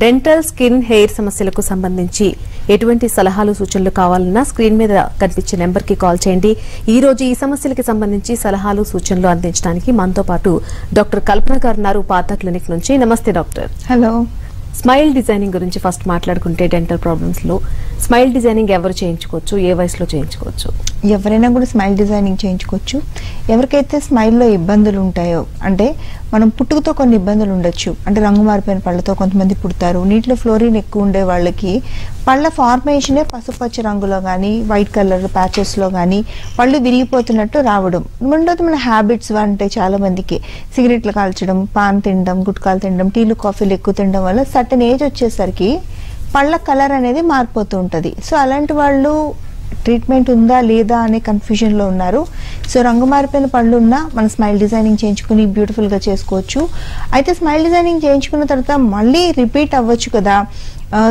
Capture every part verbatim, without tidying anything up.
Dental skin hair సమస్యలకు సంబంధించి ఎటువంటి సలహాలు సూచనలు కావాలన్నా స్క్రీన్ మీద కనిపించే నెంబర్ కి కాల్ చేయండి. ఈ రోజు ఈ సమస్యలకు సంబంధించి సలహాలు సూచనలు అందించడానికి మనతో పాటు డాక్టర్ కల్పన గారు ఉన్నారు పాత క్లినిక్ నుంచి. నమస్తే డాక్టర్. హలో. స్మైల్ డిజైనింగ్ గురించి ఫస్ట్ మాట్లాడుకుంటే డెంటల్ ప్రాబ్లమ్స్ లో స్మైల్ డిజైనింగ్ ఎవరు చేయించుకోవచ్చు, ఏ వయసులో చేయించుకోవచ్చు? ఎవరైనా కూడా స్మైల్ డిజైనింగ్ చేయించుకోవచ్చు. ఎవరికైతే స్మైల్లో ఇబ్బందులు ఉంటాయో, అంటే మనం పుట్టుకతో కొన్ని ఇబ్బందులు ఉండొచ్చు, అంటే రంగు మారిపోయిన పళ్ళతో కొంతమంది పుడతారు. నీటిలో ఫ్లోరిన్ ఎక్కువ ఉండే వాళ్ళకి పళ్ళ ఫార్మేషనే పసుపచ్చ రంగులో కానీ వైట్ కలర్ ప్యాచెస్లో కానీ పళ్ళు విరిగిపోతున్నట్టు రావడం. రెండోది మన హ్యాబిట్స్, అంటే చాలామందికి సిగరెట్లు కాల్చడం, పాన్ తినడం, గుట్కాలు తినడం, టీలు కాఫీలు ఎక్కువ తినడం వల్ల సర్టన్ ఏజ్ వచ్చేసరికి పళ్ళ కలర్ అనేది మారిపోతూ ఉంటుంది. సో అలాంటి వాళ్ళు ట్రీట్మెంట్ ఉందా లేదా అనే కన్ఫ్యూజన్లో ఉన్నారు. సో రంగు మారిపోయిన పళ్ళు ఉన్నా మనం స్మైల్ డిజైనింగ్ చేయించుకుని బ్యూటిఫుల్గా చేసుకోవచ్చు. అయితే స్మైల్ డిజైనింగ్ చేయించుకున్న తర్వాత మళ్ళీ రిపీట్ అవ్వచ్చు కదా.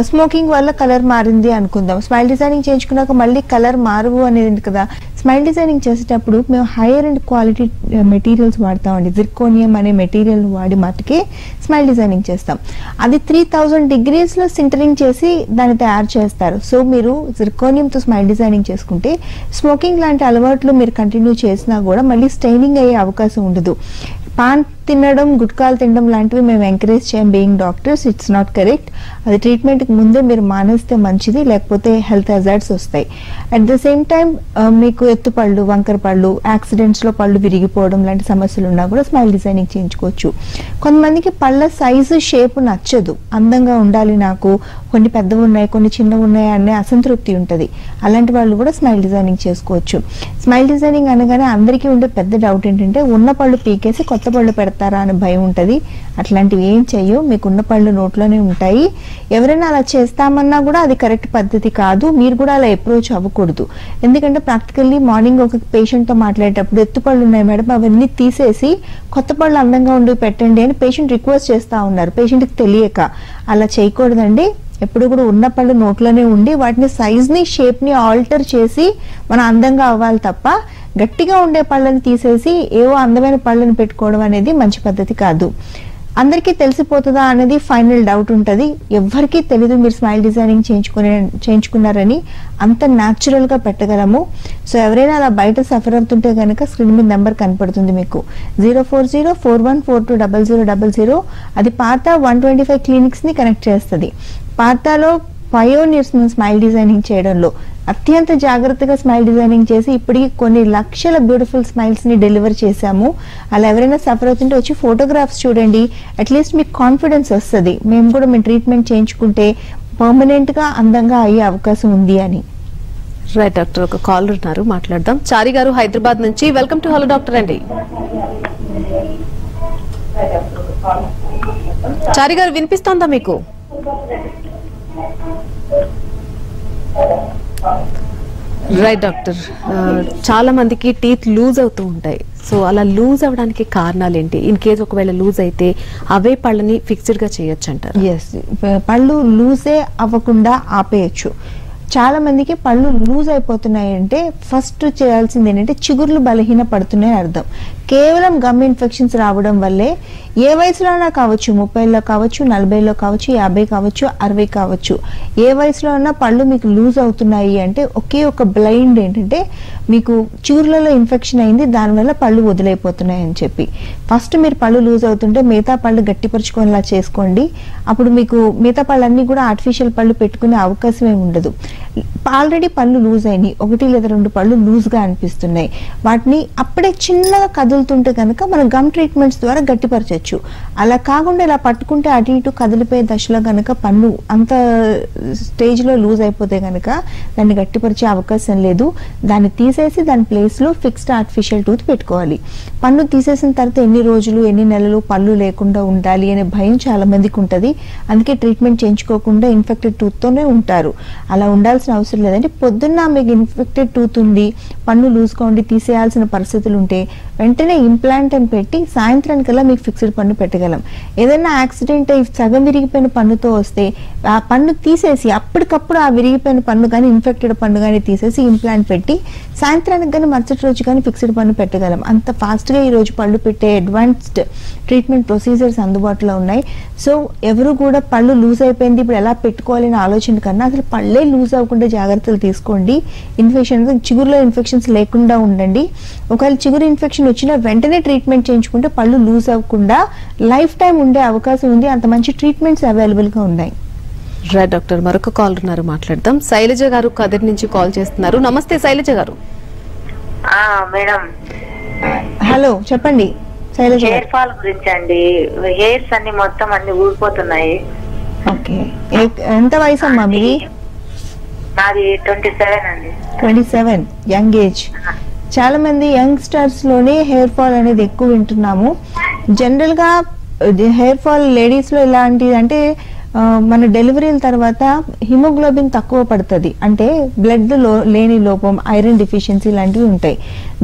స్మోకింగ్ వల్ల కలర్ మారింది అనుకుందాం, స్మైల్ డిజైనింగ్ చేయించుకున్నాక మళ్ళీ కలర్ మారవు అనేది కదా. స్మైల్ డిజైనింగ్ చేసేటప్పుడు మేము హైయర్ అండ్ క్వాలిటీ మెటీరియల్స్ వాడతామండి. జిర్కోనియం అనే మెటీరియల్ వాడి మటుకే స్మైల్ డిజైనింగ్ చేస్తాం. అది త్రీ థౌజండ్ డిగ్రీస్లో సింటరింగ్ చేసి దాన్ని తయారు చేస్తారు. సో మీరు జిర్కోనియంతో స్మైల్ డిజైనింగ్ చేసుకుంటే స్మోకింగ్ లాంటి అలవాట్లు మీరు కంటిన్యూ చేసినా కూడా మళ్ళీ స్టైనింగ్ అయ్యే అవకాశం ఉండదు. పాన్ తినడం, గుట్కాలు తినడం లాంటివి మేము ఎంకరేజ్ చేయం being doctors. It's not correct. అది ట్రీట్మెంట్కి ముందే మీరు మానేస్తే మంచిది, లేకపోతే హెల్త్ హెజార్డ్స్ వస్తాయి. అట్ ద సేమ్ టైం మీకు ఎత్తుపళ్ళు, వంకర పళ్ళు, యాక్సిడెంట్స్లో పళ్ళు విరిగిపోవడం లాంటి సమస్యలు ఉన్నా కూడా స్మైల్ డిజైనింగ్ చేయించుకోవచ్చు. కొంతమందికి పళ్ళ సైజు, షేప్ నచ్చదు. అందంగా ఉండాలి నాకు, కొన్ని పెద్దవి ఉన్నాయి కొన్ని చిన్నవి ఉన్నాయి అనే అసంతృప్తి ఉంటుంది. అలాంటి వాళ్ళు కూడా స్మైల్ డిజైనింగ్ చేసుకోవచ్చు. స్మైల్ డిజైనింగ్ అనగానే అందరికీ ఉండే పెద్ద డౌట్ ఏంటంటే ఉన్న పళ్ళు పీకేసి కొత్త పళ్ళు పెడతారా అని భయం ఉంటుంది. అట్లాంటివి ఏం చెయ్యో, మీకున్న పళ్ళు నోట్లోనే ఉంటాయి. ఎవరైనా అలా చేస్తామన్నా కూడా అది కరెక్ట్ పద్ధతి కాదు. మీరు కూడా అలా అప్రోచ్ అవ్వకూడదు. ఎందుకంటే ప్రాక్టికల్లీ మార్నింగ్ ఒక పేషెంట్తో మాట్లాడేటప్పుడు ఎత్తుపళ్ళు ఉన్నాయి మేడం, అవన్నీ తీసేసి కొత్త పళ్ళు అందంగా ఉండి పెట్టండి అని పేషెంట్ రిక్వెస్ట్ చేస్తూ ఉన్నారు, పేషెంట్కి తెలియక. అలా చేయకూడదండి. ఎప్పుడు కూడా ఉన్న పళ్ళు నోట్లోనే ఉండి వాటిని సైజ్ని, షేప్ని ఆల్టర్ చేసి మనం అందంగా అవ్వాలి తప్ప గట్టిగా ఉండే పళ్ళని తీసేసి ఏవో అందమైన పళ్ళని పెట్టుకోవడం అనేది మంచి పద్ధతి కాదు. అందరికీ తెలిసిపోతుందా అనేది ఫైనల్ డౌట్ ఉంటుంది. ఎవ్వరికీ తెలీదు మీరు స్మైల్ డిజైనింగ్ చేయించుకునే చేయించుకున్నారని, అంత న్యాచురల్గా పెట్టగలము. సో ఎవరైనా అలా బయట సఫర్ అవుతుంటే కనుక స్క్రీన్ మీద నెంబర్ కనపడుతుంది మీకు zero four zero four one four two double zero double zero. అది పాత వన్ ట్వంటీ ఫైవ్ క్లినిక్స్ని కనెక్ట్ చేస్తుంది. పాతలో పయోనియర్స్ స్మైల్ డిజైనింగ్ చేయడంలో అత్యంత జాగ్రత్తగా స్మైల్ డిజైనింగ్ చేసి ఇప్పటికి కొన్ని లక్షల బ్యూటిఫుల్ స్మైల్స్ని డెలివర్ చేశాము. అలా ఎవరైనా సఫర్ అవుతుంటే వచ్చి ఫోటోగ్రాఫ్స్ చూడండి, అట్లీస్ట్ మీకు కాన్ఫిడెన్స్ వస్తుంది మేము కూడా మేము ట్రీట్మెంట్ చేయించుకుంటే పర్మనెంట్గా అందంగా అయ్యే అవకాశం ఉంది అని. రైట్ డాక్టర్, ఒక కాలర్ ఉన్నారు, మాట్లాడదాం. చారి గారు హైదరాబాద్ నుంచి. వెల్కమ్ టు హలో డాక్టర్ అండి. చారి గారు వినిపిస్తోందా మీకు? రైట్ డాక్టర్, చాలా మందికి టీత్ లూజ్ అవుతూ ఉంటాయి. సో అలా లూజ్ అవ్వడానికి కారణాలు ఏంటి? ఇన్ కేస్ ఒకవేళ లూజ్ అయితే అవే పళ్ళని ఫిక్స్డ్గా చేయొచ్చు అంటారు? ఎస్, పళ్ళు లూజే అవ్వకుండా ఆపేయచ్చు. చాలా మందికి పళ్ళు లూజ్ అయిపోతున్నాయి అంటే ఫస్ట్ చేయాల్సింది ఏంటంటే చిగుర్లు బలహీన పడుతున్నాయి అర్థం. కేవలం గమ్ ఇన్ఫెక్షన్స్ రావడం వల్లే, ఏ వయసులోనా కావచ్చు, ముప్పైలో కావచ్చు, నలభైలో కావచ్చు, యాభై కావచ్చు, అరవై కావచ్చు, ఏ వయసులో ఉన్నా పళ్ళు మీకు లూజ్ అవుతున్నాయి అంటే ఒకే ఒక బ్లైండ్ ఏంటంటే మీకు చిగుర్లలో ఇన్ఫెక్షన్ అయింది, దానివల్ల పళ్ళు వదిలైపోతున్నాయి అని చెప్పి. ఫస్ట్ మీరు పళ్ళు లూజ్ అవుతుంటే మిగతా పళ్ళు గట్టిపరుచుకునేలా చేసుకోండి. అప్పుడు మీకు మిగతా పళ్ళన్నీ కూడా ఆర్టిఫిషియల్ పళ్ళు పెట్టుకునే అవకాశమే ఉండదు. ఆల్రెడీ పళ్ళు లూజ్ అయినాయి, ఒకటి లేదా రెండు పళ్ళు లూజ్గా అనిపిస్తున్నాయి, వాటిని అప్పుడే చిన్నగా కదులుతుంటే కనుక మనం గమ్ ట్రీట్మెంట్స్ ద్వారా గట్టిపరచచ్చు. అలా కాకుండా ఇలా పట్టుకుంటే అటు ఇటు కదిలిపోయే దశలో కనుక పళ్ళు అంత స్టేజ్లో లూజ్ అయిపోతే కనుక దాన్ని గట్టిపరిచే అవకాశం లేదు. దాన్ని తీసేసి దాని ప్లేస్లో ఫిక్స్డ్ ఆర్టిఫిషియల్ టూత్ పెట్టుకోవాలి. పన్ను తీసేసిన తర్వాత ఎన్ని రోజులు ఎన్ని నెలలు పళ్ళు లేకుండా ఉండాలి అనే భయం చాలా మందికి ఉంటుంది. అందుకే ట్రీట్మెంట్ చేయించుకోకుండా ఇన్ఫెక్టెడ్ టూత్తోనే ఉంటారు. అలా ఉండాలి అవసరం లేదంటే పొద్దున్న మీకు ఇన్ఫెక్టెడ్ టూత్ ఉంది, పన్ను లూజ్గా ఉండి తీసేయాల్సిన పరిస్థితులు ఉంటే వెంటనే పొద్దునే ఇంప్లాంట్ అని పెట్టి సాయంత్రం కల్లా మీకు ఫిక్స్డ్ పన్ను పెట్టగలం. ఏదైనా యాక్సిడెంట్ అయి సగం విరిగిపోయిన పన్నుతో వస్తే ఆ పన్ను తీసేసి అప్పటికప్పుడు ఆ విరిగిపోయిన పన్ను గాని ఇన్ఫెక్టెడ్ పన్ను గాని తీసేసి ఇంప్లాంట్ పెట్టి సాయంత్రానికి గాని మరుసటి రోజు గాని ఫిక్స్డ్ పన్ను పెట్టగలం. అంత ఫాస్ట్ గా ఈ రోజు పళ్ళు పెట్టే అడ్వాన్స్డ్ ట్రీట్మెంట్ ప్రొసీజర్స్ అందుబాటులో ఉన్నాయి. సో ఎవరు కూడా పళ్ళు లూజ్ అయిపోయింది ఇప్పుడు ఎలా పెట్టుకోవాలని ఆలోచన కన్నా అసలు పళ్ళే లూజ్ అవ్వకుండా జాగ్రత్తలు తీసుకోండి. ఇన్ఫెక్షన్ చిగురులో ఇన్ఫెక్షన్స్ లేకుండా ఉండండి. ఒకవేళ చిగురు ఇన్ఫెక్షన్ వచ్చినా వెంటనే ట్రీట్మెంట్ చేయించుకుంటే పళ్ళు లూజ్ అవ్వకుండా లైఫ్ టైం ఉండే అవకాశం ఉంది. అంత మంచి ట్రీట్మెంట్స్ అవైలబుల్ గా ఉన్నాయి. రైట్ డాక్టర్, మరొక కాల్ ఉన్నారు, మాట్లాడదాం. శైలజ గారు కదిరి నుంచి కాల్ చేస్తున్నారు. నమస్తే శైలజ గారు. హలో చెప్పండి. హెయిర్ ఫాల్ గురించి అండి. హెయిర్స్ అన్ని మొత్తం అన్ని ఊడిపోతున్నాయి. ఎంత వయసు అమ్మా మీది? నాది ట్వంటీ సెవెన్ అండి. Twenty seven, young age. చాలా మంది యంగ్ స్టార్స్ లోనే హెయిర్ ఫాల్ అనేది ఎక్కువ వింటున్నాము. జనరల్ గా హెయిర్ ఫాల్ లేడీస్ లో ఇలాంటిది అంటే మన డెలివరీల తర్వాత హిమోగ్లోబిన్ తక్కువ పడుతుంది, అంటే బ్లడ్ లేని లోపం, ఐరన్ డెఫిషియన్సీ లాంటివి ఉంటాయి.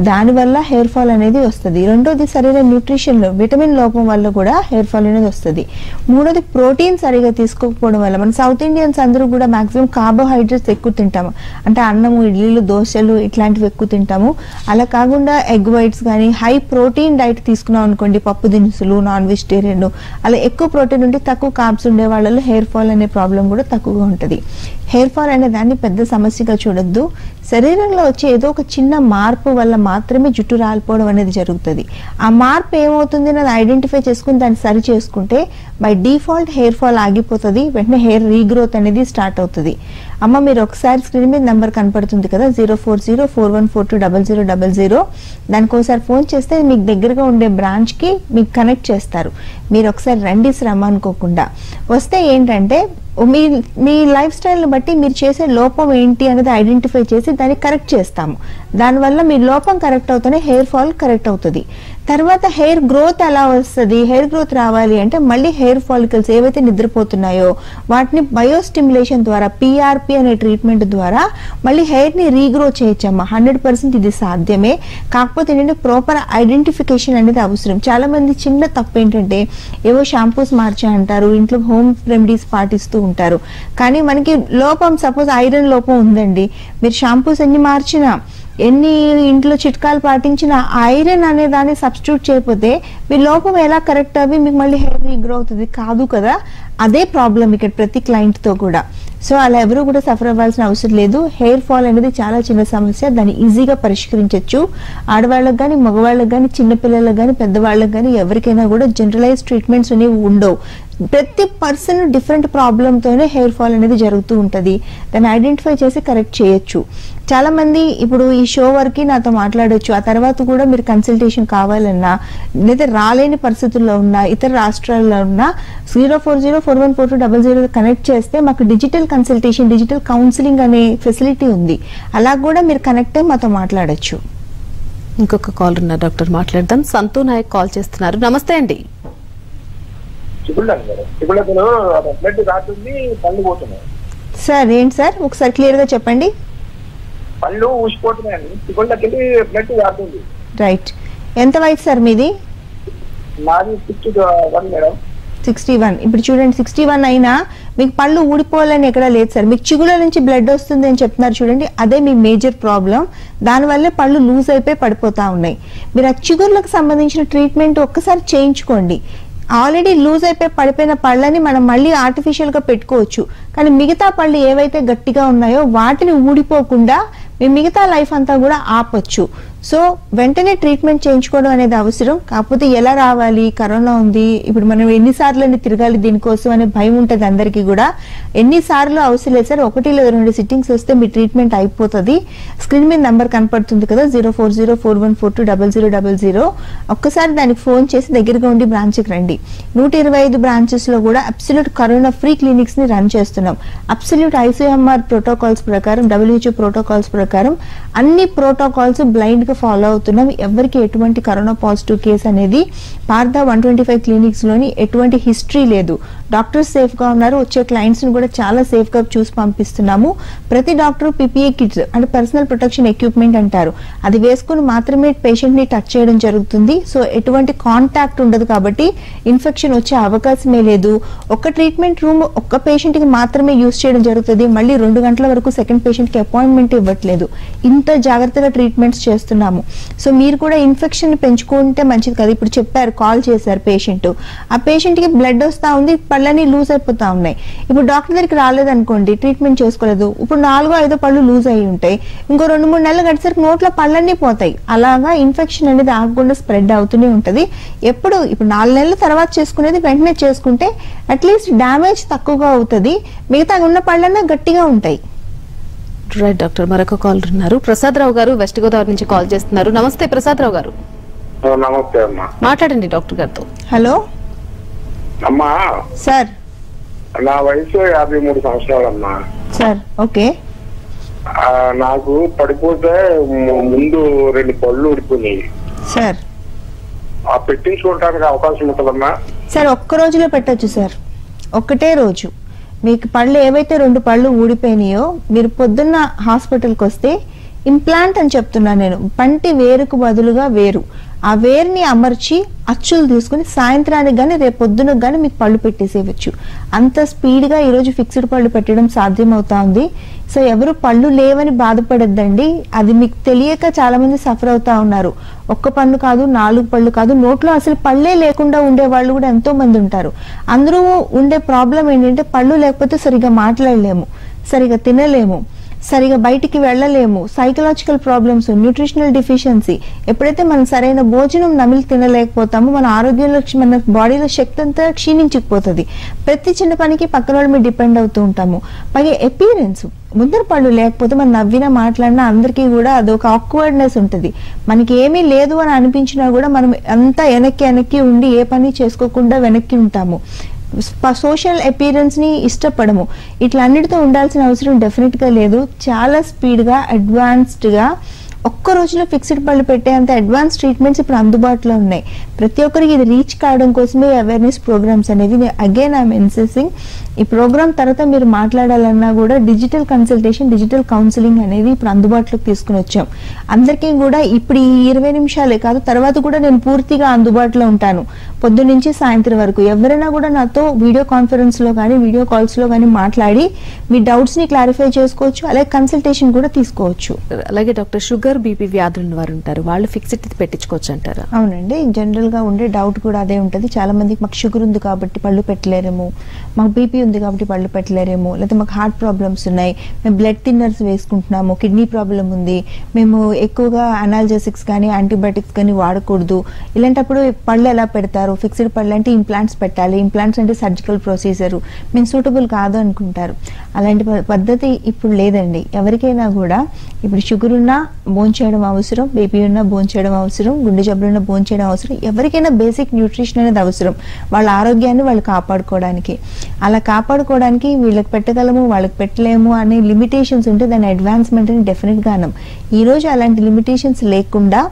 దానివల్ల హెయిర్ ఫాల్ అనేది వస్తుంది. రెండోది సరైన న్యూట్రిషన్ విటమిన్ లోపం వల్ల కూడా హెయిర్ ఫాల్ అనేది వస్తుంది. మూడోది ప్రోటీన్ సరిగా తీసుకోకపోవడం వల్ల. మన సౌత్ ఇండియన్స్ అందరూ కూడా మాక్సిమం కార్బోహైడ్రేట్స్ ఎక్కువ తింటాము, అంటే అన్నము, ఇడ్లీలు, దోశలు ఇట్లాంటివి ఎక్కువ తింటాము. అలా కాకుండా ఎగ్ వైట్స్ కానీ హై ప్రోటీన్ డైట్ తీసుకున్నాం అనుకోండి, పప్పు దినుసులు, నాన్ వెజిటేరియన్, అలా ఎక్కువ ప్రోటీన్ ఉంటే తక్కువ కార్బ్స్ ఉండే వాళ్ళ హెయిర్ ఫాల్ అనే ప్రాబ్లం కూడా తక్కువగా ఉంటుంది. హెయిర్ ఫాల్ అనే దాన్ని పెద్ద సమస్యగా చూడొద్దు. శరీరంలో వచ్చే ఏదో ఒక చిన్న మార్పు వల్ల మాత్రమే జుట్టు రాలిపోవడం అనేది జరుగుతుంది. ఆ మార్పు ఏమవుతుంది అని ఐడెంటిఫై చేసుకుని దాన్ని సరి చేసుకుంటే బై డిఫాల్ట్ హెయిర్ ఫాల్ ఆగిపోతుంది. వెంటనే హెయిర్ రీగ్రోత్ అనేది స్టార్ట్ అవుతుంది. అమ్మ మీరు ఒకసారి స్క్రీన్ మీద నెంబర్ కనపడుతుంది కదా, zero four zero four one four two double zero double zero దానికి ఒకసారి ఫోన్ చేస్తే మీకు దగ్గరగా ఉండే బ్రాంచ్కి మీకు కనెక్ట్ చేస్తారు. మీరు ఒకసారి రండి శ్రమ అనుకోకుండా. వస్తే ఏంటంటే మీ మీ లైఫ్ స్టైల్ని బట్టి మీరు చేసే లోపం ఏంటి అనేది ఐడెంటిఫై చేసి దాన్ని కరెక్ట్ చేస్తాము. దానివల్ల మీ లోపం కరెక్ట్ అవుతూనే హెయిర్ ఫాల్ కరెక్ట్ అవుతుంది. తర్వాత హెయిర్ గ్రోత్ ఎలా వస్తుంది? హెయిర్ గ్రోత్ రావాలి అంటే మళ్ళీ హెయిర్ ఫాలికల్స్ ఏవైతే నిద్రపోతున్నాయో వాటిని బయోస్టిమ్యులేషన్ ద్వారా, పిఆర్పి అనే ట్రీట్మెంట్ ద్వారా మళ్ళీ హెయిర్ని రీగ్రో చేయొచ్చమ్మా. హండ్రెడ్ పర్సెంట్ ఇది సాధ్యమే. కాకపోతే ఏంటంటే ప్రాపర్ ఐడెంటిఫికేషన్ అనేది అవసరం. చాలా మంది చిన్న తప్పు ఏంటంటే ఏవో షాంపూస్ మార్చా అంటారు, ఇంట్లో హోమ్ రెమెడీస్ పాటిస్తూ ఉంటారు. కానీ మనకి లోపం సపోజ్ ఐరన్ లోపం ఉందండి, మీరు షాంపూస్ అన్ని మార్చినా ఎన్ని ఇంట్లో చిట్కాలు పాటించిన ఐరన్ అనే దాన్ని సబ్స్టిట్యూట్ చేయకపోతే మీ లోపం ఎలా కరెక్ట్ అవి మీకు మళ్ళీ హెయిర్ రీగ్రో అవుతుంది కాదు కదా. అదే ప్రాబ్లం ఇక్కడ ప్రతి క్లయింట్తో కూడా. సో అలా ఎవరు కూడా సఫర్ అవ్వాల్సిన అవసరం లేదు. హెయిర్ ఫాల్ అనేది చాలా చిన్న సమస్య, దాన్ని ఈజీగా పరిష్కరించవచ్చు. ఆడవాళ్ళకి కానీ, మగవాళ్ళకి కానీ, చిన్నపిల్లలకు కానీ, పెద్దవాళ్ళకి కానీ ఎవరికైనా కూడా జనరలైజ్ ట్రీట్మెంట్స్ అనేవి ఉండవు. ప్రతి పర్సన్ డిఫరెంట్ ప్రాబ్లంతోనే హెయిర్ ఫాల్ అనేది జరుగుతూ ఉంటుంది. దాన్ని ఐడెంటిఫై చేసి కరెక్ట్ చేయొచ్చు. చాలా మంది ఇప్పుడు ఈ షో వరకు నాతో మాట్లాడొచ్చు, ఆ తర్వాత కూడా మీరు కన్సల్టేషన్ కావాలన్నా లేదా రాలేని పరిస్థితుల్లో ఉన్నా ఇతర రాష్ట్రాల్లో ఉన్నా zero four zero four one four two double zero connect చేస్తే మాకు డిజిటల్ కన్సల్టేషన్, డిజిటల్ కౌన్సిలింగ్ అనే ఫెసిలిటీ ఉంది. అలా కూడా మీరు కనెక్ట్ అయ్యి మాతో మాట్లాడొచ్చు. ఇంకొక కాల్ ఉన్నారు డాక్టర్, మాట్లాడదాం. సంతూ నాయక్ కాల్ చేస్తున్నారు. నమస్తే అండి. సార్ ఏంటి సార్ ఒకసారి క్లియర్ గా చెప్పండి. పళ్ళు ఊసిపోతున్నాయండి, చిగుళ్ళకెళ్ళి బ్లడ్ రాస్తుంది. రైట్. ఎంత వయసు సార్ మీది? నాది sixty one madam. Sixty one. ఇప్పుడు చూడండి, సిక్స్టీ వన్ అయినా మీకు పళ్ళు ఊడిపోవాలని ఎక్కడ లేదు సార్. మీకు చిగుళ్ళ నుంచి బ్లడ్ వస్తుంది అని చెప్తున్నారు చూడండి, అదే మీ మేజర్ ప్రాబ్లం. దానివల్లే పళ్ళు లూజ్ అయిపోయి పడిపోతా ఉన్నాయి. మీరు ఆ చిగుళ్ళకు సంబంధించిన ట్రీట్మెంట్ ఒక్కసారి చేయించుకోండి. ఆల్రెడీ లూజ్ అయిపోయి పడిపోయిన పళ్ళని మనం మళ్ళీ ఆర్టిఫిషియల్ గా పెట్టుకోవచ్చు, కానీ మిగతా పళ్ళు ఏవైతే గట్టిగా ఉన్నాయో వాటిని ఊడిపోకుండా మీ మిగతా లైఫ్ అంతా కూడా ఆపొచ్చు. సో వెంటనే ట్రీట్మెంట్ చేయించుకోవడం అనేది అవసరం. కాకపోతే ఎలా రావాలి? కరోనా ఉంది, ఇప్పుడు మనం ఎన్నిసార్లు తిరగాలి దీనికోసం అనే భయం ఉంటుంది అందరికీ కూడా. ఎన్నిసార్లు అవసరం లేదు సార్, ఒకటి లేదా రెండు సిట్టింగ్స్ వస్తే మీ ట్రీట్మెంట్ అయిపోతుంది. స్క్రీన్ మీద నెంబర్ కనపడుతుంది కదా, zero four zero four one four two double zero double zero ఒక్కసారి దానికి ఫోన్ చేసి దగ్గరగా ఉండి బ్రాంచ్కి రండి. నూట ఇరవై ఐదు బ్రాంచెస్లో కూడా అబ్సల్యూట్ కరోనా ఫ్రీ క్లినిక్స్ని రన్ చేస్తున్నాం. అబ్సల్యూట్ ఐసీఎంఆర్ ప్రోటోకాల్స్ ప్రకారం, డబ్ల్యూహెచ్ఓ ప్రోటోకాల్స్ ప్రకారం అన్ని ప్రోటోకాల్స్ బ్లైండ్ ఫాలో అవుతున్నాం. ఎవరికి ఎటువంటి కరోనా పాజిటివ్ కేసు అనేది Partha one twenty five clinics లోని ఎటువంటి హిస్టరీ లేదు. డాక్టర్స్ సేఫ్ గా ఉన్నారు వచ్చే క్లయింట్స్ ని కూడా చాలా సేఫ్ గా చూసి పంపిస్తున్నాము ప్రతి డాక్టర్ పిపిఏ కిట్స్ అంటే పర్సనల్ ప్రొటెక్షన్ ఎక్విప్‌మెంట్ అంటారు అది వేసుకొని మాత్రమే పేషెంట్ ని టచ్ చేయడం జరుగుతుంది సో ఎటువంటి కాంటాక్ట్ ఉండదు కాబట్టి ఇన్ఫెక్షన్ వచ్చే అవకాశమే లేదు ఒక ట్రీట్మెంట్ రూమ్ ఒక పేషెంట్ కి మాత్రమే యూస్ చేయడం జరుగుతది మళ్ళీ రెండు గంటల వరకు సెకండ్ పేషెంట్ కి అపాయింట్మెంట్ ఇవ్వట్లేదు ఇంత జాగృతగా ట్రీట్మెంట్స్ చేస్తున్నాము సో మీరు కూడా ఇన్ఫెక్షన్ ని పెంచుకుంటే మంచిది కాదు ఇప్పుడు చెప్పారు కాల్ చేశారు పేషెంట్ ఆ పేషెంట్ కి బ్లడ్ వస్తా ఉంది పళ్ళని లూజ్ అయిపోతా ఉన్నాయి ఇప్పుడు డాక్టర్ దగ్గరికి రాలేదు అనుకోండి ట్రీట్మెంట్ చేసుకోలేదు ఇప్పుడు నాలుగో ఐదో పళ్ళు లూజ్ అయ్యి ఉంటాయి ఇంకో రెండు మూడు నెలలు గడిచేసరికి నోట్లో పళ్ళన్నీ పోతాయి అలాగా ఇన్ఫెక్షన్ అనేది ఆగకుండా స్ప్రెడ్ అవుతూనే ఉంటది ఎప్పుడు ఇప్పుడు నాలుగు నెలల తర్వాత చేసుకునేది వెంటనే చేసుకుంటే అట్లీస్ట్ డ్యామేజ్ తక్కువగా అవుతది మిగతా ఉన్న పళ్ళన్నా గట్టిగా ఉంటాయి రైట్ డాక్టర్ మరొక కాల్ ఉన్నారు ప్రసాదరావు గారు వెస్ట్ గోదావరి నుంచి కాల్ చేస్తున్నారు నమస్తే ప్రసాదరావు గారు నమస్తే అమ్మా మాట్లాడండి డాక్టర్ గారితో హలో అమ్మా సర్ నా వయసు యాభై మూడు సంవత్సరాలు అమ్మా సర్ ఓకే నాకు పడిపోతే ముందు రెండు పళ్ళు ఊడిపోయాయి సర్ ఆ పెట్టించుకోవడానికి అవకాశం ఉంటుందమ్మా సర్ ఒక్క రోజులో పెట్టొచ్చు సర్ ఒక్కటే రోజు మీకు పళ్ళు ఏవైతే రెండు పళ్ళు ఊడిపోయినాయో మీరు పొద్దున్న హాస్పిటల్కి వస్తే ఇంప్లాంట్ అని చెప్తున్నాను నేను పంటి వేరుకు బదులుగా వేరు ఆ వేరుని అమర్చి అచ్చులు తీసుకుని సాయంత్రానికి కానీ రేపు పొద్దున కానీ మీకు పళ్ళు పెట్టేసేయవచ్చు అంత స్పీడ్గా ఈరోజు ఫిక్స్డ్ పళ్ళు పెట్టడం సాధ్యమవుతా ఉంది సో ఎవరు పళ్ళు లేవని బాధపడద్దండి అది మీకు తెలియక చాలా మంది సఫర్ అవుతా ఉన్నారు ఒక్క పళ్ళు కాదు నాలుగు పళ్ళు కాదు నోట్లో అసలు పళ్ళే లేకుండా ఉండే వాళ్ళు కూడా ఎంతో మంది ఉంటారు అందరూ ఉండే ప్రాబ్లం ఏంటంటే పళ్ళు లేకపోతే సరిగా మాట్లాడలేము సరిగా తినలేము సరిగా బయటికి వెళ్ళలేము సైకలాజికల్ ప్రాబ్లమ్స్ న్యూట్రిషనల్ డిఫిషియన్సీ ఎప్పుడైతే మనం సరైన భోజనం నమిలి తినలేకపోతామో మన ఆరోగ్యంలో మన బాడీలో శక్తి అంతా క్షీణించిపోతుంది ప్రతి చిన్న పనికి పక్కన వాళ్ళ మీద డిపెండ్ అవుతూ ఉంటాము పైగా అపీరెన్స్ ముందర పళ్ళు లేకపోతే మనం నవ్వినా మాట్లాడినా అందరికీ కూడా అదొక ఆక్వర్డ్నెస్ ఉంటుంది మనకి ఏమీ లేదు అని అనిపించినా కూడా మనం అంతా వెనక్కి వెనక్కి ఉండి ఏ పని చేసుకోకుండా వెనక్కి ఉంటాము సోషల్ అపీరెన్స్ ని ఇష్టపడము ఇట్లా అన్నిటితో ఉండాల్సిన అవసరం డెఫినెట్ గా లేదు చాలా స్పీడ్ గా అడ్వాన్స్డ్ గా ఒక్క రోజులో ఫిక్స్డ్ పళ్ళు పెట్టేంత అడ్వాన్స్ ట్రీట్మెంట్స్ ఇప్పుడు అందుబాటులో ఉన్నాయి ప్రతి ఒక్కరికి ఇది రీచ్ కావడం కోసమే అవేర్నెస్ ప్రోగ్రామ్స్ అనేవి అగైన్ ఐఎమ్ ఇన్సిస్టింగ్ ఈ ప్రోగ్రామ్ తర్వాత మీరు మాట్లాడాలన్నా కూడా డిజిటల్ కన్సల్టేషన్ డిజిటల్ కౌన్సిలింగ్ అనేది ఇప్పుడు అందుబాటులోకి తీసుకుని వచ్చాం అందరికీ కూడా ఇప్పుడు ఈ ఇరవై నిమిషాలే కాదు తర్వాత కూడా నేను పూర్తిగా అందుబాటులో ఉంటాను పొద్దున్న నుంచి సాయంత్రం వరకు ఎవరైనా కూడా నాతో వీడియో కాన్ఫరెన్స్లో కానీ వీడియో కాల్స్లో కానీ మాట్లాడి మీ డౌట్స్ని క్లారిఫై చేసుకోవచ్చు అలాగే కన్సల్టేషన్ కూడా తీసుకోవచ్చు అలాగే డాక్టర్ షుగర్ బీపీ వ్యాధులను వారు ఉంటారు వాళ్ళు ఫిక్స్డ్ పెట్టించుకోవచ్చు అంటారు అవునండి జనరల్గా ఉండే డౌట్ కూడా అదే ఉంటుంది చాలా మందికి మాకు షుగర్ ఉంది కాబట్టి పళ్ళు పెట్టలేరేమో మాకు బీపీ ఉంది కాబట్టి పళ్ళు పెట్టలేరేమో లేకపోతే మాకు హార్ట్ ప్రాబ్లమ్స్ ఉన్నాయి మేము బ్లడ్ థిన్నర్స్ వేసుకుంటున్నాము కిడ్నీ ప్రాబ్లం ఉంది మేము ఎక్కువగా అనాల్జెసిక్స్ కానీ యాంటీబయాటిక్స్ కానీ వాడకూడదు ఇలాంటప్పుడు పళ్ళు ఎలా పెడతారు ఫిక్స్డ్ పళ్ళు అంటే ఇంప్లాంట్స్ పెట్టాలి ఇంప్లాంట్స్ అంటే సర్జికల్ ప్రొసీజర్ మేము సూటబుల్ కాదు అనుకుంటారు అలాంటి పద్ధతి ఇప్పుడు లేదండి ఎవరికైనా కూడా ఇప్పుడు షుగర్ ఉన్నా బోన్ చేయడం అవసరం బీపీ ఉన్నా బోన్ చేయడం అవసరం గుండె జబ్బులున్నా బోన్ చేయడం అవసరం ఎవరికైనా బేసిక్ న్యూట్రిషన్ అనేది అవసరం వాళ్ళ ఆరోగ్యాన్ని వాళ్ళు కాపాడుకోవడానికి అలా కాపాడుకోవడానికి వీళ్ళకి పెట్టగలము వాళ్ళకి పెట్టలేము అనే లిమిటేషన్స్ ఉంటే దాని అడ్వాన్స్మెంట్ అని డెఫినెట్ గా అనం ఈరోజు అలాంటి లిమిటేషన్స్ లేకుండా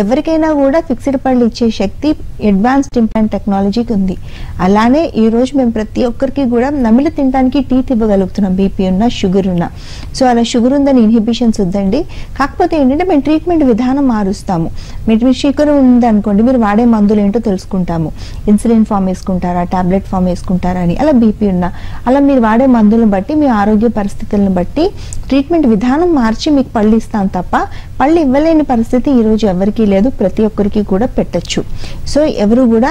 ఎవరికైనా కూడా ఫిక్స్డ్ పళ్ళు ఇచ్చే శక్తి అడ్వాన్స్డ్ ఇంప్లాంట్ టెక్నాలజీకి ఉంది అలానే ఈరోజు మేము ప్రతి ఒక్కరికి కూడా నమిలి తినడానికి టీత్ ఇవ్వగలుగుతున్నాం బీపీ ఉన్నా షుగర్ ఉన్నా సో అలా షుగర్ ఉందని ఇన్హిబిషన్స్ వద్దండి కాకపోతే ఏంటంటే మేము ట్రీట్మెంట్ విధానం మారుస్తాము మీరు షుగర్ ఉందనుకోండి మీరు వాడే మందులు ఏంటో తెలుసుకుంటాము ఇన్సులిన్ ఫామ్ వేసుకుంటారా టాబ్లెట్ ఫామ్ వేసుకుంటారా అని అలా బీపీ ఉన్నా అలా మీరు వాడే మందులను బట్టి మీ ఆరోగ్య పరిస్థితులను బట్టి ట్రీట్మెంట్ విధానం మార్చి మీకు పళ్ళు ఇస్తాం తప్ప పళ్ళు ఇవ్వలేని పరిస్థితి ఈరోజు ఎవరికి లేదు ప్రతి ఒక్కరికి కూడా పెట్టచ్చు సో ఎవరు కూడా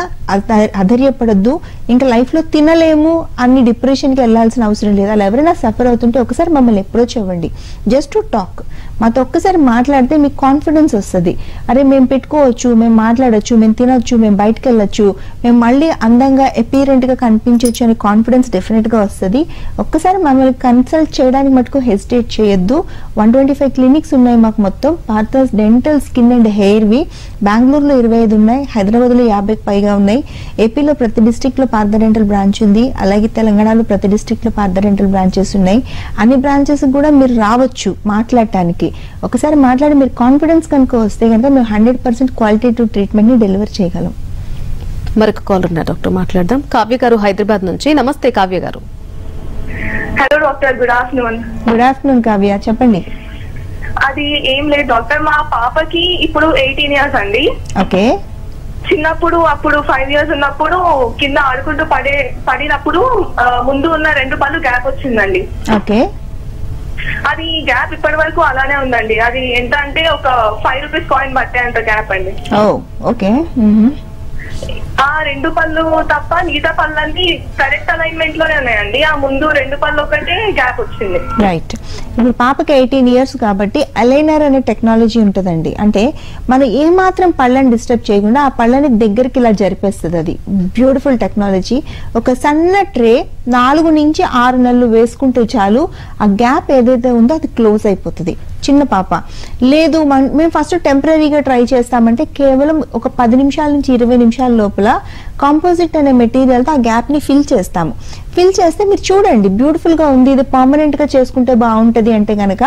అధైర్యపడద్దు ఇంకా లైఫ్ లో తినలేము అన్ని డిప్రెషన్ కి వెళ్లాల్సిన అవసరం లేదు అలా ఎవరైనా సఫర్ అవుతుంటే ఒకసారి మమ్మల్ని అప్రోచ్ అవ్వండి జస్ట్ టు టాక్ మాతో ఒక్కసారి మాట్లాడితే మీకు కాన్ఫిడెన్స్ వస్తుంది అరే మేము పెట్టుకోవచ్చు మేము మాట్లాడచ్చు మేము తినొచ్చు మేము బయటకు వెళ్ళొచ్చు మేము మళ్ళీ అందంగా అపీరెంట్ గా కనిపించవచ్చు అనే కాన్ఫిడెన్స్ డెఫినెట్ గా వస్తుంది ఒక్కసారి మమ్మల్ని కన్సల్ట్ చేయడానికి మటుకు హెసిటేట్ చేయొద్దు వన్ ట్వంటీ ఫైవ్ క్లినిక్స్ ఉన్నాయి మాకు మొత్తం Partha dental skin and hair ఇవి బెంగళూరులో ఇరవై ఐదు ఉన్నాయి హైదరాబాద్ లో యాభైకి పైగా ఉన్నాయి ఏపీలో ప్రతి డిస్టిక్ట్ లో పార్థ డెంటల్ బ్రాంచ్ ఉంది అలాగే తెలంగాణలో ప్రతి డిస్టిక్ట్ లో పార్థ డెంటల్ బ్రాంచెస్ ఉన్నాయి అన్ని బ్రాంచెస్ కూడా మీరు రావచ్చు మాట్లాడటానికి ఒకసారి మాట్లాడి మీరు కాన్ఫిడెన్స్ కనుక వస్తే కనుక మేము హండ్రెడ్ పర్సెంట్ క్వాలిటేటివ్ ట్రీట్మెంట్ ని డెలివర్ చేయగలం మరొక కాలర్ ఉన్నారు డాక్టర్ మాట్లాడదాం. కావ్య గారు హైదరాబాద్ నుంచి. నమస్తే Kavya garu. Hello doctor good afternoon. Good afternoon Kavya చెప్పండి. అది ఏం లేదు డాక్టర్ మా పాపకి ఇప్పుడు ఎయిటీన్ ఇయర్స్ అండి. ఓకే. చిన్నప్పుడు అప్పుడు ఫైవ్ ఇయర్స్ ఉన్నప్పుడు కింద ఆడుకుంటూ పడే పడినప్పుడు ముందు ఉన్న రెండు పళ్ళు గ్యాప్ వచ్చిందండి. ఓకే. అది గ్యాప్ ఇప్పటి వరకు అలానే ఉందండి. అది ఎంత అంటే ఒక ఫైవ్ రూపీస్ కాయిన్ పట్టే అంత గ్యాప్ అండి. ఓకే. ఆ రెండు పళ్ళు తప్ప మిగతా పళ్ళన్నీ కరెక్ట్ అలైన్మెంట్ లోనే ఉన్నాయండి. ఆ ముందు రెండు పళ్ళు ఒకటే గ్యాప్ వచ్చింది. రైట్. ఇప్పుడు పాపకి ఎయిటీన్ ఇయర్స్ కాబట్టి అలైనర్ అనే టెక్నాలజీ ఉంటదండి. అంటే మనం ఏమాత్రం పళ్ళని డిస్టర్బ్ చేయకుండా ఆ పళ్ళని దగ్గరికి ఇలా జరిపేస్తుంది. అది బ్యూటిఫుల్ టెక్నాలజీ. ఒక సన్న ట్రే నాలుగు నుంచి ఆరు నెలలు వేసుకుంటూ చాలు ఆ గ్యాప్ ఏదైతే ఉందో అది క్లోజ్ అయిపోతుంది. చిన్న పాప లేదు మేము ఫస్ట్ టెంపరీగా ట్రై చేస్తామంటే కేవలం ఒక పది నిమిషాల నుంచి ఇరవై నిమిషాల లోపల కాంపోజిట్ అనే మెటీరియల్తో ఆ గ్యాప్ని ఫిల్ చేస్తాము. ఫిల్ చేస్తే మీరు చూడండి బ్యూటిఫుల్గా ఉంది. ఇది పర్మనెంట్గా చేసుకుంటే బాగుంటుంది అంటే కనుక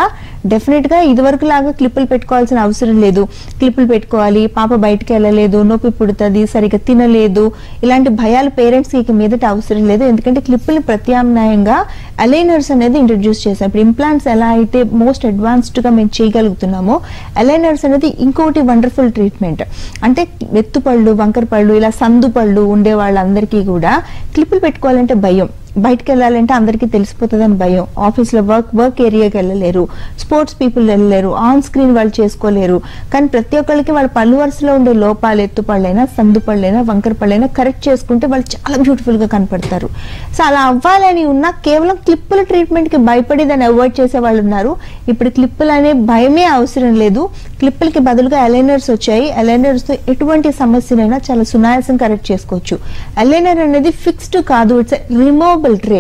డెఫినెట్గా ఇదివరకు లాగా క్లిప్పులు పెట్టుకోవాల్సిన అవసరం లేదు. క్లిప్పులు పెట్టుకోవాలి పాప బయటకు వెళ్ళలేదు నొప్పి పుడుతుంది సరిగ్గా తినలేదు ఇలాంటి భయాలు పేరెంట్స్కి మీదట అవసరం లేదు. ఎందుకంటే క్లిప్పులు ప్రత్యామ్నాయంగా అలైనర్స్ అనేది ఇంట్రడ్యూస్ చేశాం. ఇప్పుడు ఇంప్లాంట్స్ ఎలా అయితే మోస్ట్ అడ్వాన్స్డ్గా మేము చేయగలుగుతున్నామో అలైనర్స్ అనేది ఇంకోటి వండర్ఫుల్ ట్రీట్మెంట్. అంటే ఎత్తుపళ్ళు వంకర పళ్ళు ఇలా సందు పళ్ళు ఉండే వాళ్ళందరికీ కూడా క్లిప్పులు పెట్టుకోవాలంటే భయం. బయటకు వెళ్ళాలంటే అందరికీ తెలిసిపోతుందని భయం. ఆఫీస్లో వర్క్ వర్క్ ఏరియాకి వెళ్ళలేరు. స్పోర్ట్స్ పీపుల్ వెళ్ళలేరు. ఆన్ స్క్రీన్ వాళ్ళు చేసుకోలేరు. కానీ ప్రతి ఒక్కరికి వాళ్ళ పళ్ళు వరుసలో ఉండే లోపాలు ఎత్తు పళ్ళైనా సందు పళ్ళైనా వంకర పళ్ళైనా కరెక్ట్ చేసుకుంటే వాళ్ళు చాలా బ్యూటిఫుల్గా కనపడతారు. సో అలా అవ్వాలని ఉన్నా కేవలం క్లిప్పుల ట్రీట్మెంట్కి భయపడి దాన్ని అవాయిడ్ చేసే వాళ్ళు ఉన్నారు. ఇప్పుడు క్లిప్పులు అనే భయమే అవసరం లేదు. క్లిప్పులకి బదులుగా అలైనర్స్ వచ్చాయి. అలైనర్స్తో ఎటువంటి సమస్యనైనా చాలా సునాయాసం కరెక్ట్ చేసుకోవచ్చు. అలైనర్ అనేది ఫిక్స్డ్ కాదు. ఇట్స్ రిమూవ్ ట్రే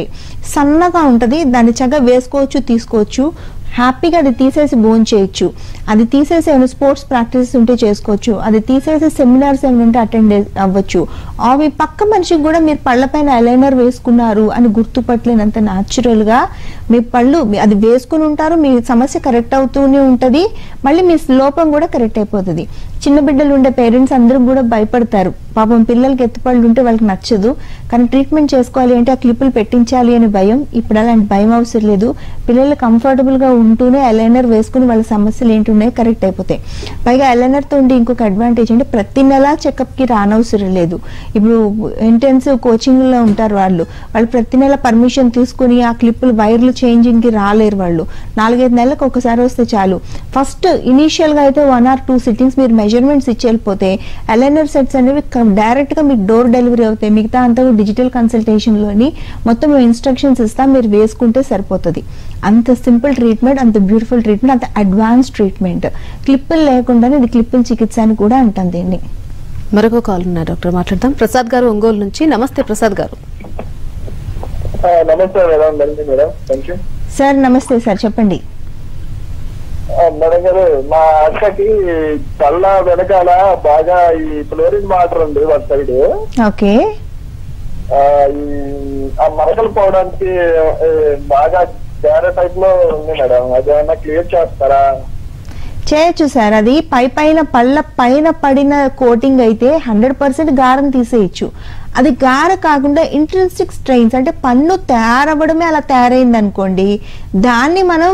సన్నగా ఉంటది. దాన్ని చక్కగా వేసుకోవచ్చు తీసుకోవచ్చు హ్యాపీగా. అది తీసేసి బోన్ చేయొచ్చు. అది తీసేసి ఏమైనా స్పోర్ట్స్ ప్రాక్టీసెస్ ఉంటే చేసుకోవచ్చు. అది తీసేసి సెమినార్స్ ఏమైనా ఉంటే అటెండ్ అవ్వచ్చు. అవి పక్క మనిషికి కూడా మీరు పళ్ళపైన అలైనర్ వేసుకున్నారు అని గుర్తుపట్టలేనంత న్యాచురల్గా మీ పళ్ళు అది వేసుకుని ఉంటారు. మీ సమస్య కరెక్ట్ అవుతూనే ఉంటుంది. మళ్ళీ మీ లోపం కూడా కరెక్ట్ అయిపోతుంది. చిన్న బిడ్డలు ఉండే పేరెంట్స్ అందరూ కూడా భయపడతారు. పాపం పిల్లలకి ఎత్తుపళ్ళు ఉంటే వాళ్ళకి నచ్చదు. కానీ ట్రీట్మెంట్ చేసుకోవాలి అంటే ఆ క్లిప్పులు పెట్టించాలి అనే భయం. ఇప్పుడు అలాంటి భయం అవసరం లేదు. పిల్లలు కంఫర్టబుల్గా ఉంటూనే అలైనర్ వేసుకుని వాళ్ళ సమస్యలు ఏంటి ఉన్నాయో కరెక్ట్ అయిపోతాయి. పైగా అలైనర్తో ఉండి ఇంకొక అడ్వాంటేజ్ అంటే ప్రతి నెల చెకప్కి రానవసరం లేదు. ఇప్పుడు ఇంటెన్సివ్ కోచింగ్లో ఉంటారు వాళ్ళు. వాళ్ళు ప్రతి నెల పర్మిషన్ తీసుకుని ఆ క్లిప్పులు వైర్లు చేంజింగ్కి రాలేరు. వాళ్ళు నాలుగైదు నెలలకు ఒకసారి వస్తే చాలు. ఫస్ట్ ఇనీషియల్గా అయితే వన్ ఆర్ టూ సిట్టింగ్స్ మీరు మెజర్మెంట్స్ ఇచ్చి వెళ్ళిపోతే అలైనర్ సెట్స్ అనేవి డైరెక్ట్గా మీకు డోర్ డెలివరీ అవుతాయి. మిగతా అంతా డిజిటల్ కన్సల్టేషన్లోని మొత్తం ఇన్స్ట్రక్షన్స్ ఇస్తాం. మీరు వేసుకుంటే సరిపోతుంది. అంత సింపుల్ ట్రీట్మెంట్, అంత బ్యూటిఫుల్ ట్రీట్మెంట్, అంత అడ్వాన్స్ ట్రీట్మెంట్. క్లిప్పులు లేకుండానే ఇది క్లిప్పుల చికిత్స అని కూడా అంటాం దీన్ని. మరొక కాల్ ఉన్నారు డాక్టర్ మాట్లాడతాం. ప్రసాద్ గారు ఒంగోలు నుంచి. నమస్తే ప్రసాద్ గారు. సార్ నమస్తే సార్ చెప్పండి. మేడం గారు మా అక్కకి పళ్ళ వెనకాల బాగా ఈ ఫ్లోరిన్ వాటర్ ఉంది వన్ సైడ్. ఓకే. ఆ మరకలు పోవడానికి బాగా వేరే టైప్ లో ఉంది మేడం. అదేమన్నా క్లియర్ చేస్తారా? చేయొచ్చు సార్. అది పై పైన పళ్ళ పైన పడిన కోటింగ్ అయితే హండ్రెడ్ పర్సెంట్ గారం తీసేయచ్చు. అది గార కాకుండా ఇంట్రిన్సిక్ స్ట్రెయిన్స్ అంటే పన్ను తయారవ్వడమే అలా తయారైంది అనుకోండి, దాన్ని మనం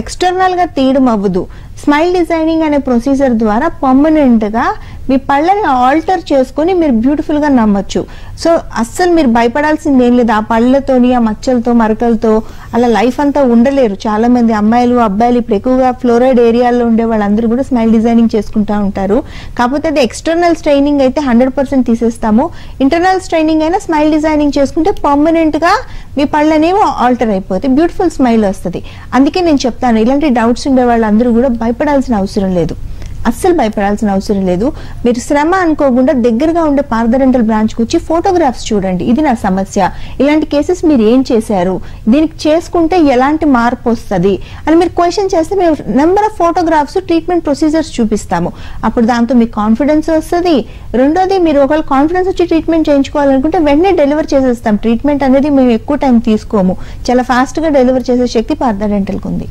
ఎక్స్టర్నల్గా తీయడం అవ్వదు. స్మైల్ డిజైనింగ్ అనే ప్రొసీజర్ ద్వారా పర్మనెంట్గా మీ పళ్ళని ఆల్టర్ చేసుకుని మీరు బ్యూటిఫుల్గా నమ్మచ్చు. సో అస్సలు మీరు భయపడాల్సింది ఏం లేదు. ఆ పళ్ళతోని ఆ మచ్చలతో మరకలతో అలా లైఫ్ అంతా ఉండలేరు. చాలామంది అమ్మాయిలు అబ్బాయిలు ఇప్పుడు ఎక్కువగా ఫ్లోరైడ్ ఏరియాల్లో ఉండే వాళ్ళందరూ కూడా స్మైల్ డిజైనింగ్ చేసుకుంటూ ఉంటారు. కాకపోతే అది ఎక్స్టర్నల్ స్ట్రైనింగ్ అయితే హండ్రెడ్ పర్సెంట్ తీసేస్తాము. ఇంటర్నల్ స్ట్రైనింగ్ అయినా స్మైల్ డిజైనింగ్ చేసుకుంటే పర్మనెంట్గా మీ పళ్ళనేమో ఆల్టర్ అయిపోతాయి. బ్యూటిఫుల్ స్మైల్ వస్తుంది. అందుకే నేను చెప్తాను ఇలాంటి డౌట్స్ ఉండే వాళ్ళందరూ కూడా భయపడాల్సిన అవసరం లేదు. అస్సలు భయపడాల్సిన అవసరం లేదు. మీరు శ్రమ అనుకోకుండా దగ్గరగా ఉండే పార్థ డెంటల్ బ్రాంచ్కి వచ్చి ఫోటోగ్రాఫ్స్ చూడండి. ఇది నా సమస్య, ఇలాంటి కేసెస్ మీరు ఏం చేశారు, దీనికి చేసుకుంటే ఎలాంటి మార్పు వస్తుంది అని మీరు క్వశ్చన్ చేస్తే మేము number of photographs treatment procedures చూపిస్తాము. అప్పుడు దాంతో మీకు కాన్ఫిడెన్స్ వస్తుంది. రెండోది మీరు ఒకవేళ కాన్ఫిడెన్స్ వచ్చి ట్రీట్మెంట్ చేయించుకోవాలనుకుంటే వెంటనే డెలివర్ చేసేస్తాం. ట్రీట్మెంట్ అనేది మేము ఎక్కువ టైం తీసుకోము. చాలా ఫాస్ట్గా డెలివర్ చేసే శక్తి పార్థ డెంటల్కి ఉంది.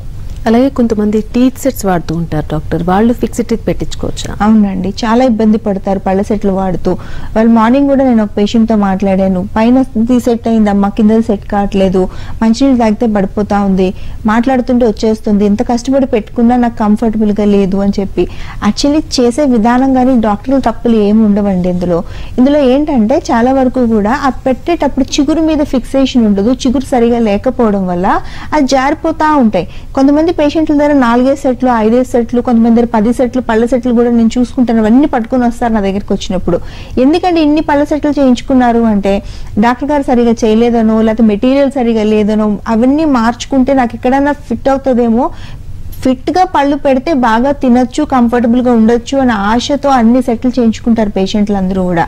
అలాగే కొంతమంది టీత్ సెట్స్ వాడుతూ ఉంటారు డాక్టర్, వాళ్ళు ఫిక్స్డ్ టీత్ పెట్టుకోవచ్చా? అవునండి, చాలా ఇబ్బంది పడతారు పళ్ళ సెట్లు వాడుతూ. వాళ్ళు మార్నింగ్ కూడా నేను ఒక పేషెంట్ తో మాట్లాడాను, పైన సెట్ అయింది అమ్మ, కింద సెట్ కావట్లేదు, మంచినీళ్ళు తాగితే పడిపోతా ఉంది, మాట్లాడుతుంటే వచ్చేస్తుంది, ఎంత కష్టపడి పెట్టుకున్నా నాకు కంఫర్టబుల్ గా లేదు అని చెప్పి. యాక్చువల్లీ చేసే విధానం కానీ డాక్టర్లు తప్పులు ఏమి ఉండవండి ఇందులో. ఇందులో ఏంటంటే చాలా వరకు కూడా ఆ పెట్టేటప్పుడు చిగురు మీద ఫిక్సేషన్ ఉండదు, చిగురు సరిగా లేకపోవడం వల్ల అది జారిపోతా ఉంటాయి. కొంతమంది పేషెంట్ల దగ్గర నాలుగైదు సెట్లు, ఐదేసి సెట్లు, కొంతమంది దగ్గర పది సెట్లు, పళ్ళ సెట్లు కూడా నేను చూసుకుంటాను, అవన్నీ పట్టుకుని వస్తారు నా దగ్గరికి వచ్చినప్పుడు. ఎందుకంటే ఇన్ని పళ్ళ సెట్లు చేయించుకున్నారు అంటే డాక్టర్ గారు సరిగా చేయలేదనో లేకపోతే మెటీరియల్ సరిగా లేదనో, అవన్నీ మార్చుకుంటే నాకు ఎక్కడన్నా ఫిట్ అవుతుందేమో, ఫిట్ గా పళ్ళు పెడితే బాగా తినొచ్చు, కంఫర్టబుల్ గా ఉండొచ్చు అనే ఆశతో అన్ని సెటిల్ చేయించుకుంటారు పేషెంట్లు అందరూ కూడా.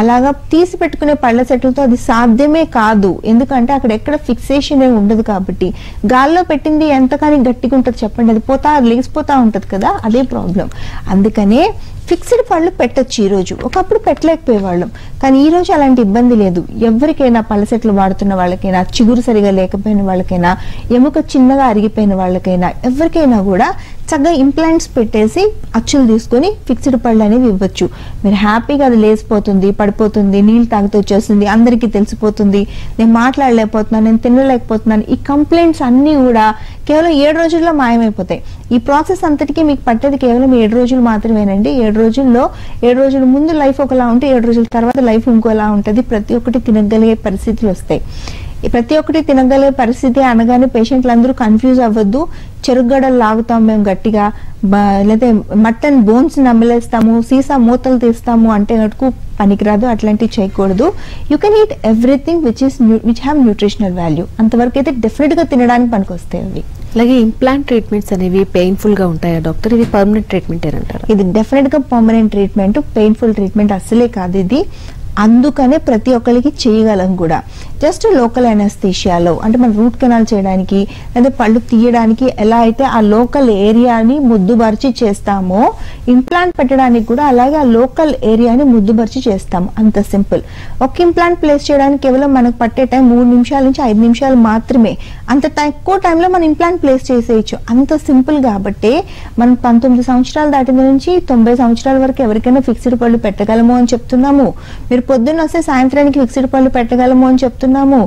అలాగా తీసి పెట్టుకునే పళ్ళ సెట్లతో అది సాధ్యమే కాదు, ఎందుకంటే అక్కడ ఎక్కడ ఫిక్సేషన్ ఏ ఉండదు కాబట్టి. గాల్లో పెట్టింది ఎంతకాని గట్టిగా ఉంటుంది చెప్పండి, అది పోతా లేచిపోతా ఉంటది కదా, అదే ప్రాబ్లం. అందుకనే ఫిక్స్డ్ పళ్ళు పెట్టచ్చు. ఈ రోజు ఒకప్పుడు పెట్టలేకపోయేవాళ్ళం, కానీ ఈ రోజు అలాంటి ఇబ్బంది లేదు ఎవరికైనా. పళ్ళ సెట్లు వాడుతున్న వాళ్ళకైనా, చిగురు సరిగా లేకపోయిన వాళ్ళకైనా, ఎముక చిన్నగా అరిగిపోయిన వాళ్ళకైనా, ఎవరికైనా కూడా చక్కగా ఇంప్లాంట్స్ పెట్టేసి అచ్చులు తీసుకొని ఫిక్స్డ్ పళ్ళు అనేవి ఇవ్వచ్చు. మీరు హ్యాపీగా అది లేసిపోతుంది, పడిపోతుంది, నీళ్ళు తాగితే వచ్చేస్తుంది, అందరికీ తెలిసిపోతుంది, నేను మాట్లాడలేకపోతున్నాను, నేను తినలేకపోతున్నాను, ఈ కంప్లైంట్స్ అన్నీ కూడా కేవలం ఏడు రోజుల్లో మాయమైపోతాయి. ఈ ప్రాసెస్ అంతటికీ మీకు పట్టేది కేవలం ఏడు రోజులు మాత్రమేనండి. ఏడు రోజుల్లో ఏడు రోజుల ముందు లైఫ్ ఒకలా ఉంటే ఏడు రోజుల తర్వాత లైఫ్ ఇంకోలా ఉంటుంది. ప్రతి ఒక్కటి తినగలిగే పరిస్థితులు వస్తాయి. ప్రతి ఒక్కటి తినగలిగే పరిస్థితి అనగానే పేషెంట్లు అందరూ కన్ఫ్యూజ్ అవ్వద్దు. చెరుగడలు లాగుతాం మేము గట్టిగా, లేదా మటన్ బోన్స్ నమ్మలేస్తాము, సీసా మూతలు తీస్తాము అంటే నాకు పనికిరాదు, అట్లాంటివి చేయకూడదు. You can eat everything which is which have nutritional value, అంతవరకు అయితే డెఫినెట్ గా తినడానికి పనికొస్తాయి అవి. అలాగే ఇంప్లాంట్ ట్రీట్మెంట్స్ అనేవి పెయిన్ఫుల్ గా ఉంటాయా డాక్టర్? ఇది పర్మనెంట్ ట్రీట్మెంట్ అంటారు? ఇది డెఫినెట్ గా పర్మనెంట్ ట్రీట్మెంట్, పెయిన్ఫుల్ ట్రీట్మెంట్ అసలే కాదు ఇది. అందుకనే ప్రతి ఒక్కరికి చేయగలం కూడా. జస్ట్ లోకల్ ఎనస్థీషియాలో అంటే మనం రూట్ కెనాల్ చేయడానికి లేదా పళ్ళు తీయడానికి ఎలా అయితే ఆ లోకల్ ఏరియాని ముద్దుబరిచి చేస్తామో, ఇంప్లాంట్ పెట్టడానికి కూడా అలాగే ఆ లోకల్ ఏరియాని ముద్దుబరిచి చేస్తాము, అంత సింపుల్. ఒక ఇంప్లాంట్ ప్లేస్ చేయడానికి కేవలం మనకు పట్టే టైం మూడు నిమిషాల నుంచి ఐదు నిమిషాలు మాత్రమే. అంత తక్కువ టైంలో మనం ఇంప్లాంట్ ప్లేస్ చేసేయచ్చు, అంత సింపుల్. కాబట్టి మనం పంతొమ్మిది సంవత్సరాలు దాటిన నుంచి తొంభై సంవత్సరాల వరకు ఎవరికైనా ఫిక్స్డ్ పళ్ళు పెట్టగలము అని చెప్తున్నాము. మీరు పొద్దున్న వస్తే సాయంత్రానికి ఫిక్స్డ్ పళ్ళు పెట్టగలము అని చెప్తున్నాము.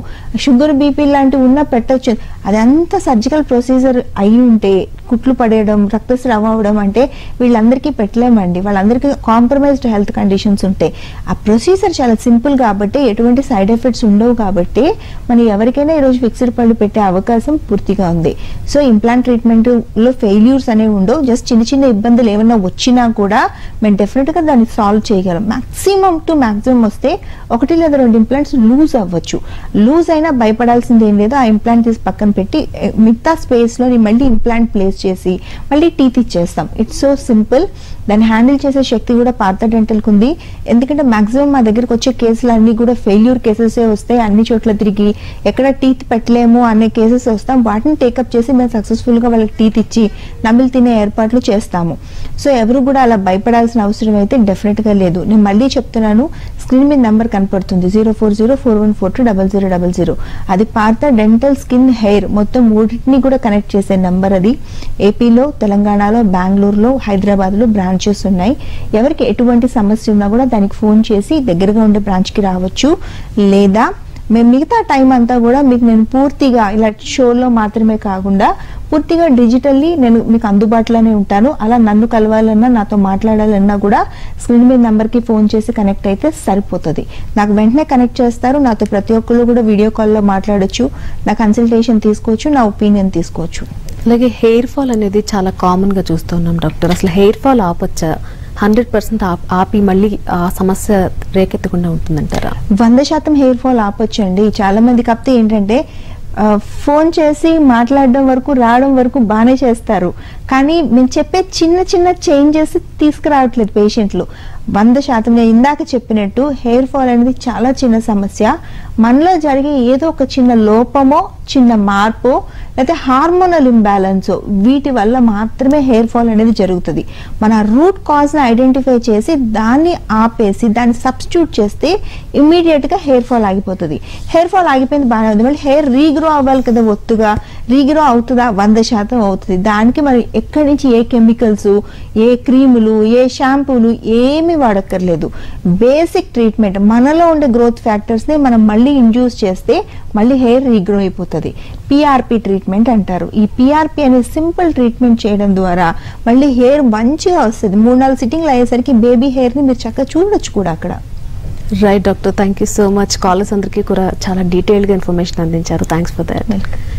షుగర్, బీపీ లాంటివి ఉన్నా పెట్టచ్చు. అదంతా సర్జికల్ ప్రొసీజర్ అయి ఉంటే కుట్లు పడేయడం, రక్తస్రావం అవడం అంటే వీళ్ళందరికీ పెట్టలేమండి. వాళ్ళందరికీ కాంప్రమైజ్డ్ హెల్త్ కండిషన్స్ ఉంటాయి. ఆ ప్రొసీజర్ చాలా సింపుల్ కాబట్టి ఎటువంటి సైడ్ ఎఫెక్ట్స్ ఉండవు. కాబట్టి మనం ఎవరికైనా ఈరోజు ఫిక్స్డ్ పళ్ళు పెట్టే అవకాశం పూర్తిగా ఉంది. సో ఇంప్లాంట్ ట్రీట్మెంట్ లో ఫెయిల్యూర్స్ అనేవి ఉండవు. జస్ట్ చిన్న చిన్న ఇబ్బందులు ఏమైనా వచ్చినా కూడా మేము డెఫినెట్ గా దాన్ని సాల్వ్ చేయగలం. మాక్సిమం టు మాక్సిమం వస్తే ఒకటి లేదా రెండు ఇంప్లాంట్స్ లూజ్ అవ్వచ్చు. లూజ్ అయినా భయపడాల్సింది ఏం లేదు. ఆ ఇంప్లాంట్ తీసి పక్కన పెట్టి మిగతా స్పేస్ లో మళ్ళీ ఇంప్లాంట్ ప్లేస్ చేసి మళ్ళీ టీత్ ఇచ్చేస్తాం. It's so simple. దాన్ని హ్యాండిల్ చేసే శక్తి కూడా పార్థ డెంటల్ కు ఉంది. ఎందుకంటే మాక్సిమం మా దగ్గరకు వచ్చే కేసులు అన్ని కూడా ఫెయిల్యూర్ కేసెస్ వస్తాయి. అన్ని చోట్ల తిరిగి ఎక్కడ టీత్ పెట్టలేము అనే కేసెస్ వస్తాం. వాటిని టేకప్ చేసి మేము సక్సెస్ఫుల్ గా వాళ్ళకి టీత్ ఇచ్చి నమిలి తినే ఏర్పాట్లు చేస్తాము. సో ఎవరు కూడా అలా భయపడాల్సిన అవసరం అయితే డెఫినెట్ గా లేదు. నేను మళ్ళీ చెప్తున్నాను, స్క్రీన్ మీద నెంబర్ కనపడుతుంది zero four zero four one four two double zero double zero. అది పార్థ డెంటల్ స్కిన్ హెయిర్ మొత్తం మూడింటిని కూడా కనెక్ట్ చేసే నెంబర్. అది ఏపీలో, తెలంగాణలో, బెంగళూరులో, హైదరాబాద్ లో బ్రాంచెస్ ఉన్నాయి. ఎవరికి ఎటువంటి సమస్య ఉన్నా కూడా దానికి ఫోన్ చేసి దగ్గరగా ఉండే బ్రాంచ్ కి రావచ్చు. లేదా మేము మిగతా టైం అంతా కూడా మీకు నేను పూర్తిగా ఇలా షోలో మాత్రమే కాకుండా పూర్తిగా డిజిటల్లీ నేను మీకు అందుబాటులోనే ఉంటాను. అలా నన్ను కలవాలన్నా నాతో మాట్లాడాలన్నా కూడా స్క్రీన్ మీద నెంబర్కి ఫోన్ చేసి కనెక్ట్ అయితే సరిపోతుంది. నాకు వెంటనే కనెక్ట్ చేస్తారు. నాతో ప్రతి ఒక్కళ్ళు కూడా వీడియో కాల్లో మాట్లాడచ్చు, నా కన్సల్టేషన్ తీసుకోవచ్చు, నా ఒపీనియన్ తీసుకోవచ్చు. అలాగే హెయిర్ ఫాల్ అనేది చాలా కామన్గా చూస్తున్నాం డాక్టర్. అసలు హెయిర్ ఫాల్ ఆపచ్చా? హండ్రెడ్ పర్సెంట్ ఆపి మళ్ళీ ఆ సమస్య రేకెత్తకుండా ఉంటుందంటారా? వంద శాతం హెయిర్ ఫాల్ ఆపొచ్చండి. చాలా మంది కాకపోతే ఏంటంటే ఫోన్ చేసి మాట్లాడడం వరకు రావడం వరకు బాగానే చేస్తారు, కానీ మేము చెప్పే చిన్న చిన్న చేంజెస్ తీసుకురావట్లేదు పేషెంట్లు. వంద శాతం నేను ఇందాక చెప్పినట్టు హెయిర్ ఫాల్ అనేది చాలా చిన్న సమస్య. మనలో జరిగే ఏదో ఒక చిన్న లోపమో చిన్న మార్పు లేక హార్మోనల్ ఇంబాలెన్స్ వీటి వల్ల మాత్రమే హెయిర్ ఫాల్ అనేది జరుగుతది. మన రూట్ కాజ్ ని ఐడెంటిఫై చేసి దాన్ని ఆపేసి దాన్ని సబ్స్టిట్యూట్ చేస్తే ఇమిడియట్ గా హెయిర్ ఫాల్ ఆగిపోతది. హెయిర్ ఫాల్ ఆగిపోయింది బానే ఉంది, మళ్ళీ హెయిర్ రీగ్రో అవ్వాలి కదా, ఒత్తుగా రీగ్రో అవుతదా? వంద శాతం అవుతది. దానికి మరి ఎక్కడి నుంచి ఏ కెమికల్స్ ఏ క్రీములు ఏ షాంపూలు ఏమి వాడక్కర్లేదు. బేసిక్ ట్రీట్మెంట్ మనలో ఉండే గ్రోత్ ఫ్యాక్టర్స్ ని మనం మళ్ళీ ఇండ్యూస్ చేస్తే మళ్ళీ హెయిర్ రీగ్రో అయిపోతుంది. పిఆర్పి ట్రీట్మెంట్ అంటారు. ఈ పిఆర్పి అనే సింపుల్ ట్రీట్మెంట్ చేయడం ద్వారా మళ్ళీ హెయిర్ మంచిగా వస్తుంది. మూడు నాలుగు సిట్టింగ్లు అయ్యేసరికి బేబీ హెయిర్ ని మీరు చక్కగా చూడొచ్చు కూడా అక్కడ. Right doctor, thank you so much. Callers అందరికీ కూడా చాలా డీటెయిల్గా ఇన్ఫర్మేషన్ అందించారు. Thanks for that.